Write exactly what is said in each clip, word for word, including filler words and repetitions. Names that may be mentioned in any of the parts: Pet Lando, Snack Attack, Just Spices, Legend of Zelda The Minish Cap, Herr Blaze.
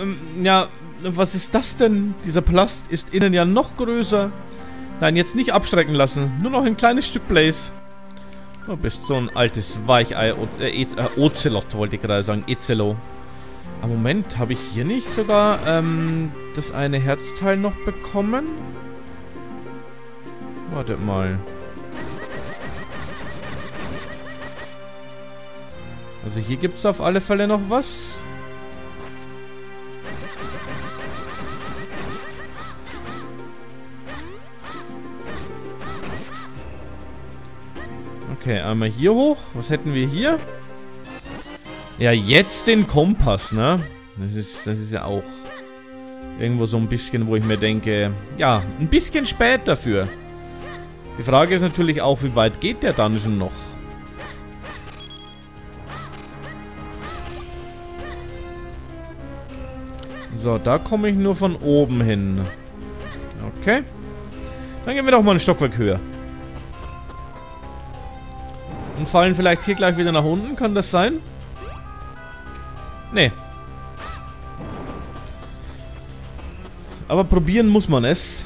ähm, ja, was ist das denn? Dieser Palast ist innen ja noch größer. Nein, jetzt nicht abschrecken lassen. Nur noch ein kleines Stück Blaze. Du bist so ein altes Weichei. Äh, äh, Ozelot wollte ich gerade sagen. Ezelo. Aber Moment, habe ich hier nicht sogar ähm, das eine Herzteil noch bekommen? Wartet mal. Also hier gibt es auf alle Fälle noch was. Okay, einmal hier hoch. Was hätten wir hier? Ja, jetzt den Kompass, ne? Das ist, das ist ja auch irgendwo so ein bisschen, wo ich mir denke, ja, ein bisschen spät dafür. Die Frage ist natürlich auch, wie weit geht der Dungeon noch? So, da komme ich nur von oben hin. Okay. Dann gehen wir doch mal einen Stockwerk höher. Und fallen vielleicht hier gleich wieder nach unten. Kann das sein? Nee. Aber probieren muss man es.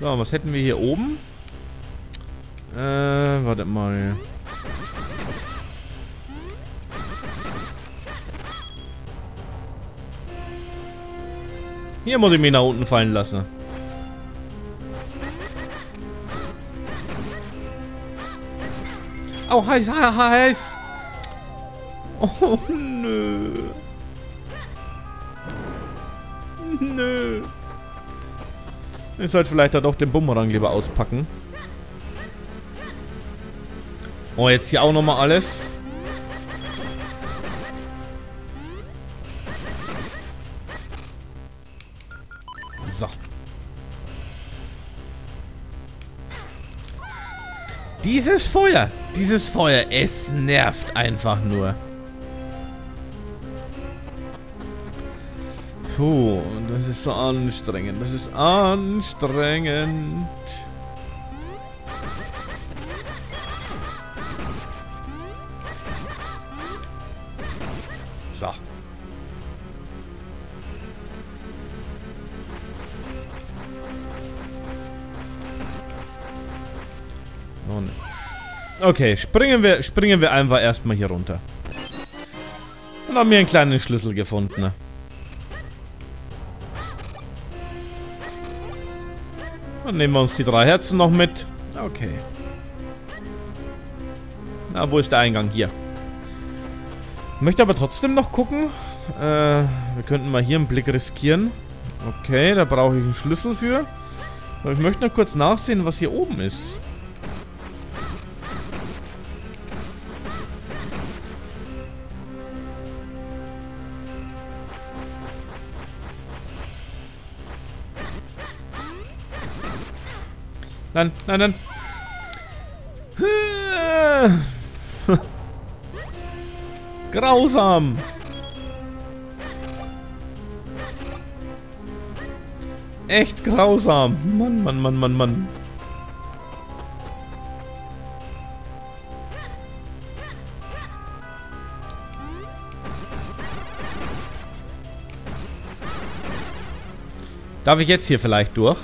So, was hätten wir hier oben? Äh, warte mal. Hier muss ich mich nach unten fallen lassen. Oh, heiß, heiß, heiß. Oh, nö. Nö. Ich sollte vielleicht da doch den Bumerang lieber auspacken. Oh, jetzt hier auch nochmal alles. So. Dieses Feuer, dieses Feuer, es nervt einfach nur. Puh, das ist so anstrengend, das ist anstrengend. So. Oh ne. Okay, springen wir, springen wir einfach erstmal hier runter. Und haben wir einen kleinen Schlüssel gefunden, ne? Dann nehmen wir uns die drei Herzen noch mit. Okay. Na, wo ist der Eingang? Hier. Ich möchte aber trotzdem noch gucken. Äh, wir könnten mal hier einen Blick riskieren. Okay, da brauche ich einen Schlüssel für. Aber ich möchte noch kurz nachsehen, was hier oben ist. Nein, nein, nein. Grausam. Echt grausam. Mann, Mann, Mann, Mann, Mann. Darf ich jetzt hier vielleicht durch?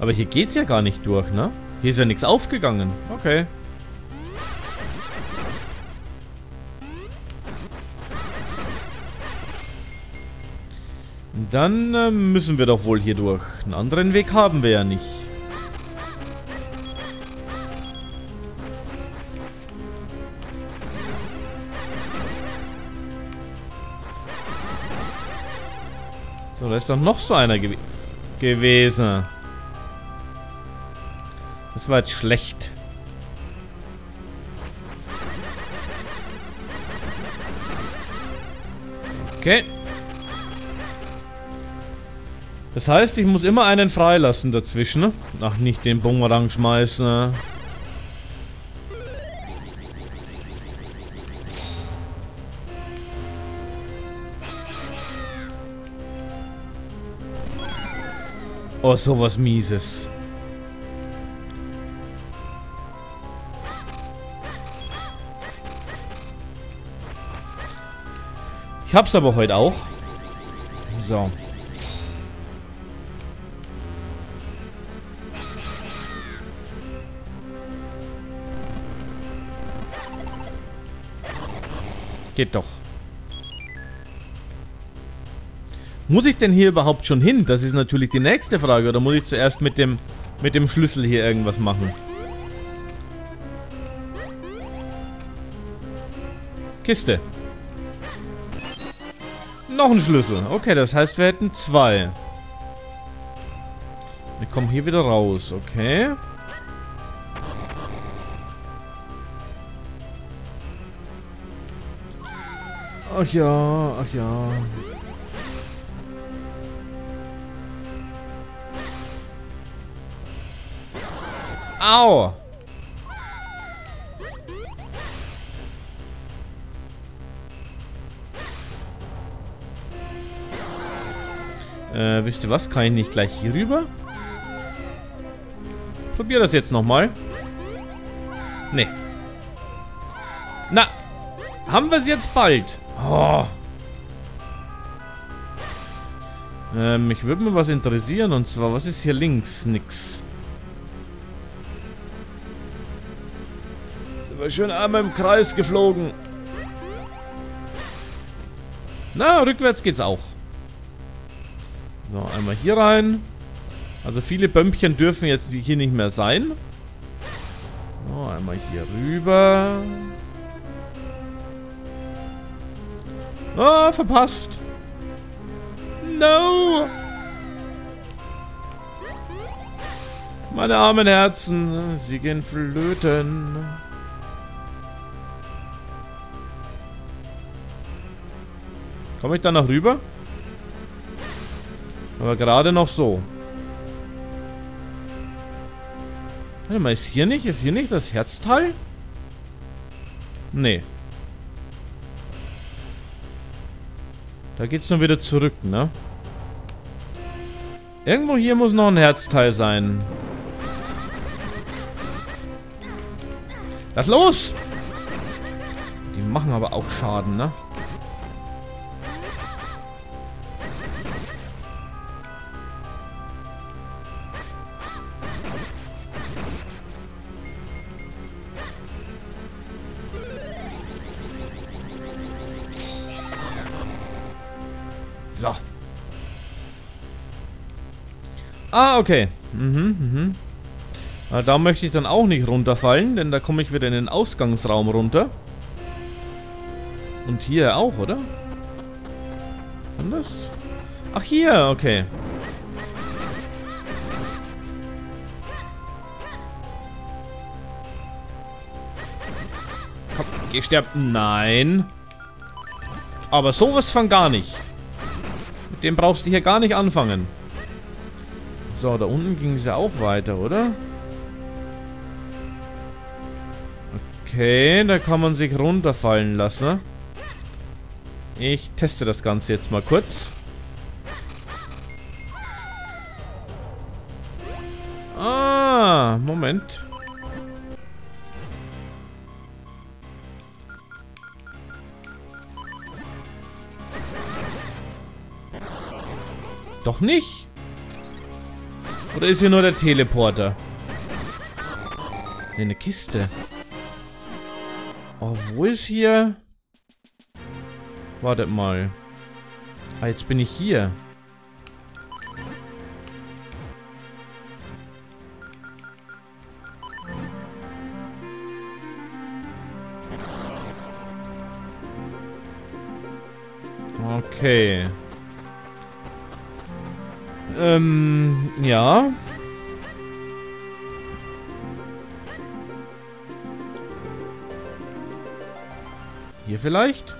Aber hier geht's ja gar nicht durch, ne? Hier ist ja nichts aufgegangen. Okay. Dann äh, müssen wir doch wohl hier durch. Einen anderen Weg haben wir ja nicht. So, da ist doch noch so einer gew- gewesen. Das war jetzt schlecht. Okay. Das heißt, ich muss immer einen freilassen dazwischen. Ach, nicht den Bumerang schmeißen. Oh, sowas Mieses. Ich hab's aber heute auch. So. Geht doch. Muss ich denn hier überhaupt schon hin? Das ist natürlich die nächste Frage. Oder muss ich zuerst mit dem, mit dem Schlüssel hier irgendwas machen? Kiste. Noch ein Schlüssel. Okay, das heißt, wir hätten zwei. Wir kommen hier wieder raus. Okay. Ach ja, ach ja. Au! Äh, wisst ihr was? Kann ich nicht gleich hier rüber? Probier das jetzt nochmal. Nee. Na! Haben wir es jetzt bald? Oh. Äh, mich würde mir was interessieren. Und zwar, was ist hier links? Nix. Sind wir schön einmal im Kreis geflogen. Na, rückwärts geht's auch. So, einmal hier rein. Also viele Bömpchen dürfen jetzt hier nicht mehr sein. So, einmal hier rüber. Ah, verpasst. No. Meine armen Herzen, sie gehen flöten. Komme ich da noch rüber? Aber gerade noch so. Warte mal, ist hier nicht? Ist hier nicht das Herzteil? Nee. Da geht's nur wieder zurück, ne? Irgendwo hier muss noch ein Herzteil sein. Lass los! Die machen aber auch Schaden, ne? So. Ah, okay. Mhm, mhm. Na, da möchte ich dann auch nicht runterfallen, denn da komme ich wieder in den Ausgangsraum runter. Und hier auch, oder? Anders? Ach, hier, okay. Komm, geh sterben. Nein. Aber sowas von gar nicht. Den brauchst du hier gar nicht anfangen. So, da unten ging es ja auch weiter, oder? Okay, da kann man sich runterfallen lassen. Ich teste das Ganze jetzt mal kurz. Ah, Moment. Doch nicht? Oder ist hier nur der Teleporter? Ne, eine Kiste. Oh, wo ist hier? Wartet mal. Ah, jetzt bin ich hier. Okay. Ähm, ja. Hier vielleicht?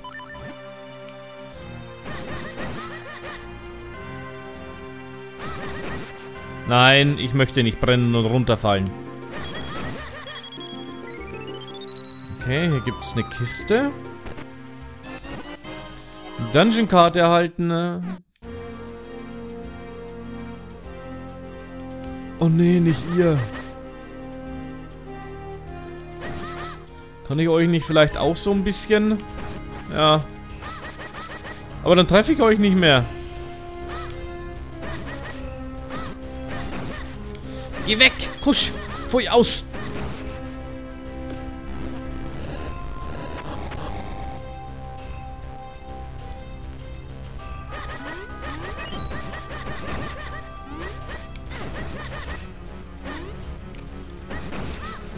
Nein, ich möchte nicht brennen und runterfallen. Okay, hier gibt es eine Kiste. Dungeon-Karte erhalten. Oh nee, nicht ihr. Kann ich euch nicht vielleicht auch so ein bisschen... Ja. Aber dann treffe ich euch nicht mehr. Geh weg! Kusch! Pfui aus!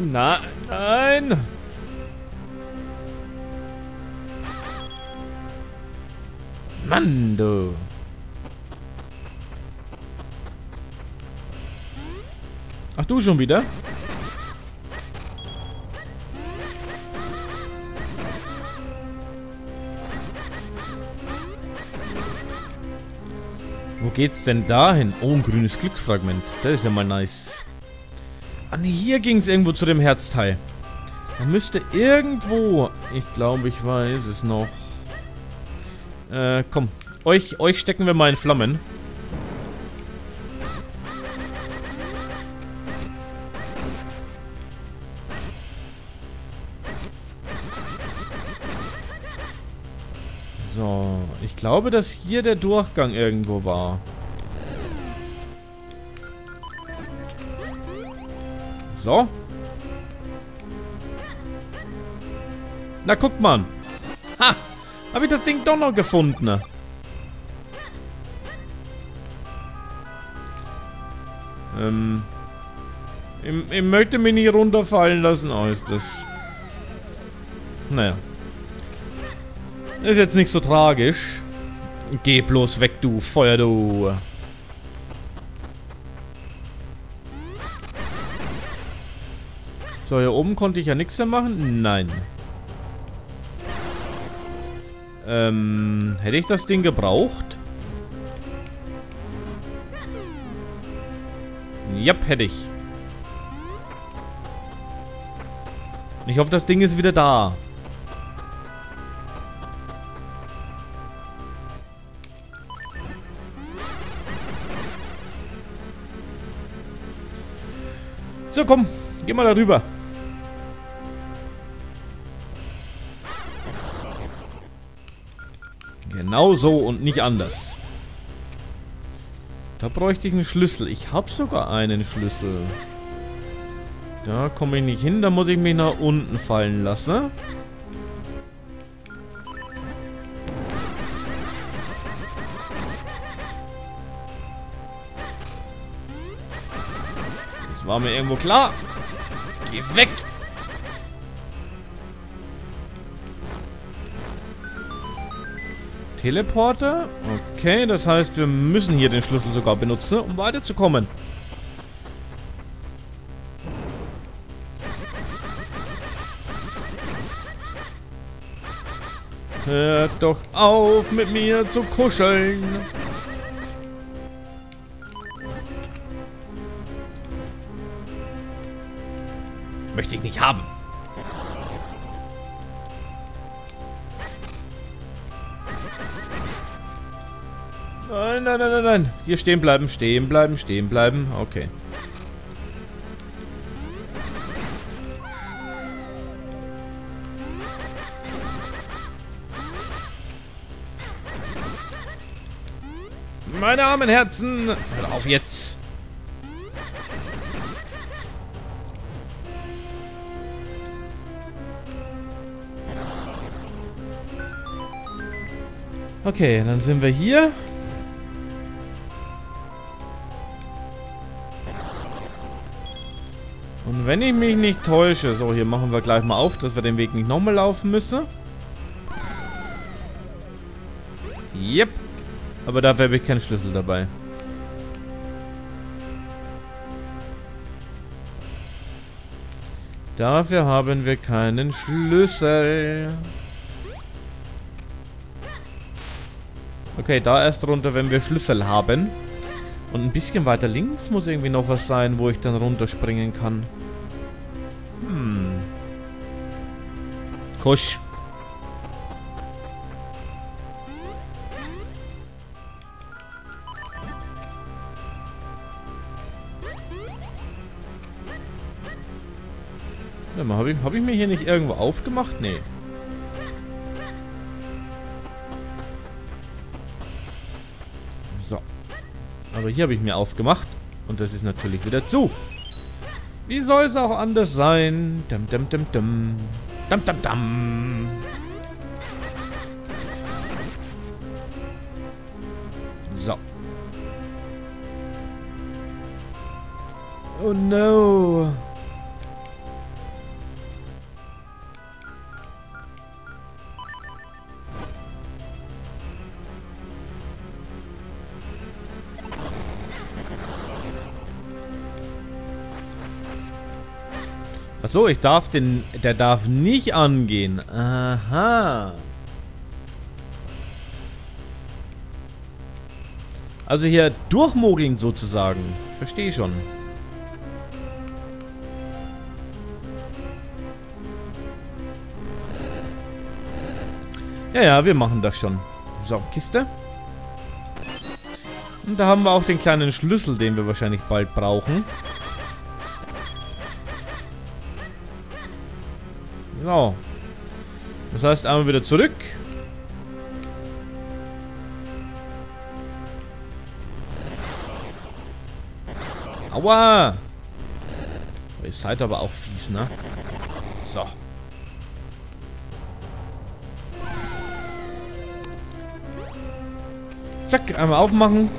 Na, nein! Mann, du! Ach, du schon wieder? Wo geht's denn dahin? Oh, ein grünes Glücksfragment. Das ist ja mal nice. Ah ne, hier ging es irgendwo zu dem Herzteil. Da müsste irgendwo... Ich glaube, ich weiß es noch. Äh, komm. Euch, euch stecken wir mal in Flammen. So, ich glaube, dass hier der Durchgang irgendwo war. So. Na, guck mal. Ha! Hab ich das Ding doch noch gefunden. Ähm. Ich, ich möchte mich nicht runterfallen lassen. Oh, ist das... Naja. Ist jetzt nicht so tragisch. Geh bloß weg, du Feuer, du. So, hier oben konnte ich ja nichts mehr machen. Nein. Ähm, hätte ich das Ding gebraucht? Ja, hätte ich. Ich hoffe, das Ding ist wieder da. So, komm. Geh mal darüber. Genau so und nicht anders. Da bräuchte ich einen Schlüssel. Ich habe sogar einen Schlüssel. Da komme ich nicht hin. Da muss ich mich nach unten fallen lassen. Das war mir irgendwo klar. Geh weg! Teleporter? Okay, das heißt, wir müssen hier den Schlüssel sogar benutzen, um weiterzukommen. Hört doch auf, mit mir zu kuscheln! Möchte ich nicht haben. Nein, nein, nein, nein, nein. Hier stehen bleiben, stehen bleiben, stehen bleiben. Okay. Meine armen Herzen. Hört auf jetzt. Okay, dann sind wir hier. Und wenn ich mich nicht täusche... So, hier machen wir gleich mal auf, dass wir den Weg nicht nochmal laufen müssen. Yep. Aber dafür habe ich keinen Schlüssel dabei. Dafür haben wir keinen Schlüssel. Okay, da erst runter, wenn wir Schlüssel haben. Und ein bisschen weiter links muss irgendwie noch was sein, wo ich dann runterspringen kann. Hm. Kusch. Warte mal, habe ich, hab ich mir hier nicht irgendwo aufgemacht? Nee. Aber hier habe ich mir aufgemacht. Und das ist natürlich wieder zu. Wie soll es auch anders sein? Dum, dum, dum, dum. Dum, dum, dum. So. Oh no. So, ich darf den... Der darf nicht angehen. Aha. Also hier durchmogeln sozusagen. Verstehe schon. Ja, ja, wir machen das schon. So, Kiste. Und da haben wir auch den kleinen Schlüssel, den wir wahrscheinlich bald brauchen. So. Das heißt, einmal wieder zurück. Aua! Ihr seid aber auch fies, ne? So. Zack, einmal aufmachen.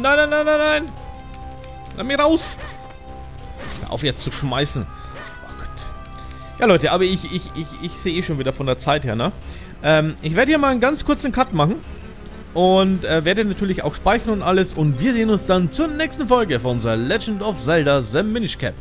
Nein, nein, nein, nein, nein! Lass mich raus! Auf jetzt zu schmeißen. Oh Gott. Ja, Leute, aber ich, ich, ich, ich sehe eh schon wieder von der Zeit her, ne? Ähm, ich werde hier mal einen ganz kurzen Cut machen. Und äh, werde natürlich auch speichern und alles. Und wir sehen uns dann zur nächsten Folge von The Legend of Zelda The Minish Cap.